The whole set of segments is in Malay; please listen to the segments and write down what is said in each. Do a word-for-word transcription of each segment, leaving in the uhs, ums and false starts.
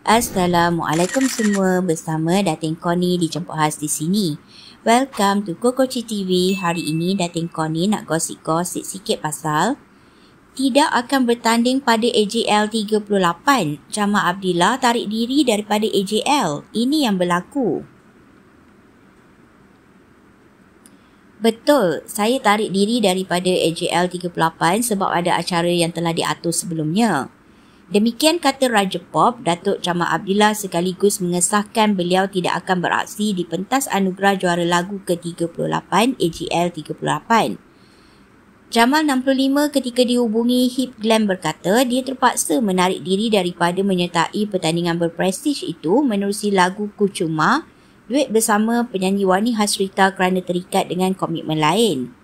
Assalamualaikum semua, bersama Datin Connie di Jemput Khas di sini. Welcome to Kokoci T V. Hari ini Datin Connie nak gosip-gosip sikit pasal tidak akan bertanding pada A J L tiga puluh lapan. Jamal Abdillah tarik diri daripada A J L. Ini yang berlaku. Betul, saya tarik diri daripada A J L tiga puluh lapan sebab ada acara yang telah diatur sebelumnya. Demikian kata Raja Pop Datuk Jamal Abdillah sekaligus mengesahkan beliau tidak akan beraksi di pentas anugerah juara lagu ke tiga puluh lapan A J L tiga puluh lapan. Jamal enam puluh lima ketika dihubungi Hip Glam berkata dia terpaksa menarik diri daripada menyertai pertandingan berprestij itu menerusi lagu Kucuma duet bersama penyanyi Wani Hasrita kerana terikat dengan komitmen lain.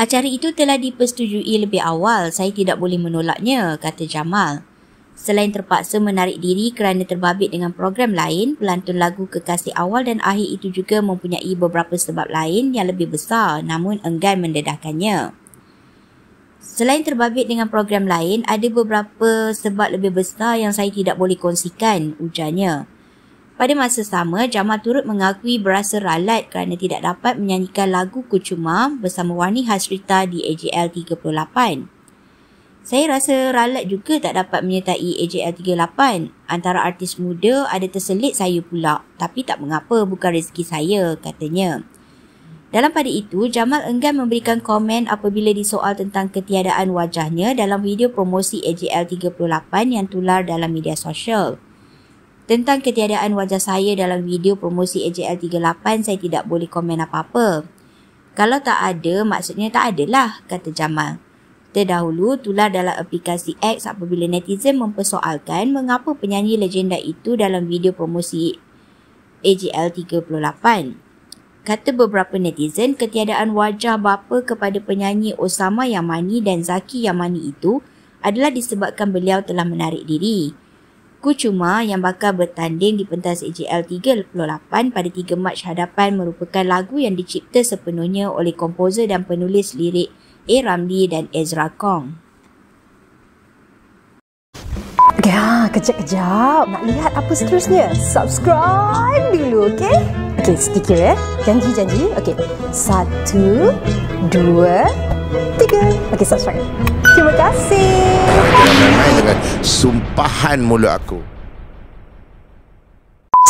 Acara itu telah dipersetujui lebih awal, saya tidak boleh menolaknya, kata Jamal. Selain terpaksa menarik diri kerana terbabit dengan program lain, pelantun lagu Kekasih Awal dan Akhir itu juga mempunyai beberapa sebab lain yang lebih besar namun enggan mendedahkannya. Selain terbabit dengan program lain, ada beberapa sebab lebih besar yang saya tidak boleh kongsikan, ujarnya. Pada masa sama, Jamal turut mengakui berasa ralat kerana tidak dapat menyanyikan lagu Kucuma bersama Wani Hasrita di A J L tiga puluh lapan. Saya rasa ralat juga tak dapat menyertai A J L tiga puluh lapan. Antara artis muda ada terselit saya pula, tapi tak mengapa, bukan rezeki saya, katanya. Dalam pada itu, Jamal enggan memberikan komen apabila disoal tentang ketiadaan wajahnya dalam video promosi A J L tiga puluh lapan yang tular dalam media sosial. Tentang ketiadaan wajah saya dalam video promosi A J L tiga puluh lapan, saya tidak boleh komen apa-apa. Kalau tak ada, maksudnya tak adalah, kata Jamal. Terdahulu, tular dalam aplikasi X apabila netizen mempersoalkan mengapa penyanyi legenda itu dalam video promosi A J L tiga puluh lapan. Kata beberapa netizen, ketiadaan wajah bapa kepada penyanyi Ezra Yamani dan Zaki Yamani itu adalah disebabkan beliau telah menarik diri. Kucuma yang bakal bertanding di pentas A J L tiga puluh lapan pada tiga Mac hadapan merupakan lagu yang dicipta sepenuhnya oleh komposer dan penulis lirik A Ramli dan Ezra Kong. Ya, kejap-kejap. Nak lihat apa seterusnya? Subscribe dulu, okey? Okey, stiker ya. Janji-janji. Okey. Satu, dua, tiga. Okey, subscribe. Terima kasih. Dengan sumpahan mulut aku.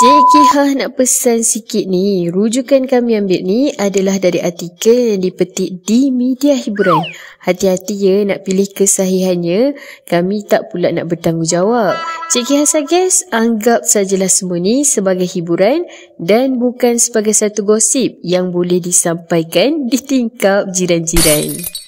Cik Kihah nak pesan sikit ni. Rujukan kami ambil ni adalah dari artikel yang dipetik di media hiburan. Hati-hati ya nak pilih kesahihannya. Kami tak pula nak bertanggungjawab. Cik Kihah suggest anggap sajalah semua ni sebagai hiburan dan bukan sebagai satu gosip yang boleh disampaikan di tingkap jiran-jiran.